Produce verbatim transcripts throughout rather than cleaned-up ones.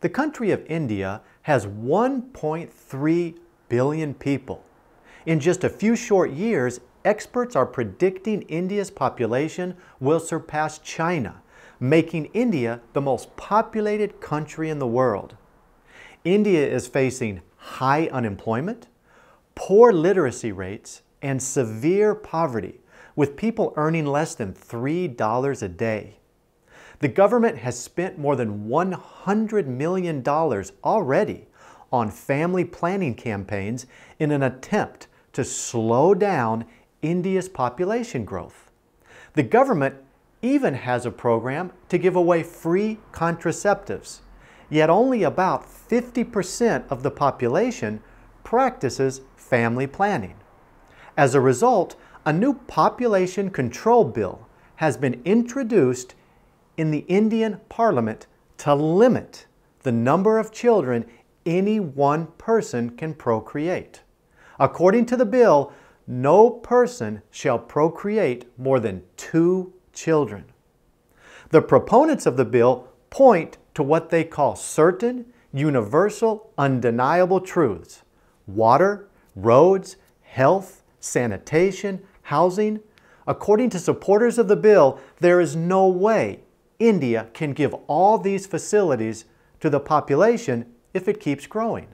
The country of India has one point three billion people. In just a few short years, experts are predicting India's population will surpass China, making India the most populated country in the world. India is facing high unemployment, poor literacy rates, and severe poverty, with people earning less than three dollars a day. The government has spent more than one hundred million dollars already on family planning campaigns in an attempt to slow down India's population growth. The government even has a program to give away free contraceptives, yet only about fifty percent of the population practices family planning. As a result, a new population control bill has been introduced in the Indian Parliament to limit the number of children any one person can procreate. According to the bill, no person shall procreate more than two children. The proponents of the bill point to what they call certain, universal, undeniable truths: water, roads, health, sanitation, housing. According to supporters of the bill, there is no way India can give all these facilities to the population if it keeps growing.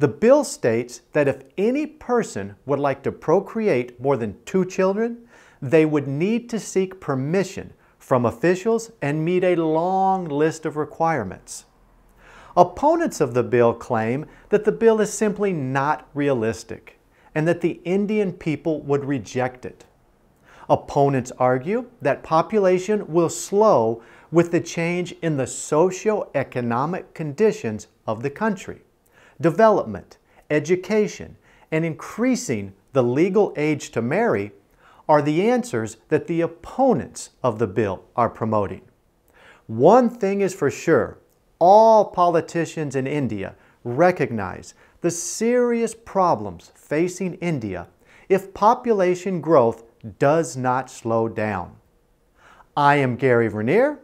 The bill states that if any person would like to procreate more than two children, they would need to seek permission from officials and meet a long list of requirements. Opponents of the bill claim that the bill is simply not realistic and that the Indian people would reject it. Opponents argue that population will slow with the change in the socio-economic conditions of the country, development, education, and increasing the legal age to marry are the answers that the opponents of the bill are promoting. One thing is for sure, all politicians in India recognize the serious problems facing India if population growth does not slow down. I am Gary Vernier,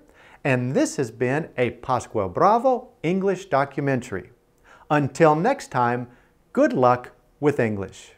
and this has been a Pascual Bravo English documentary. Until next time, good luck with English.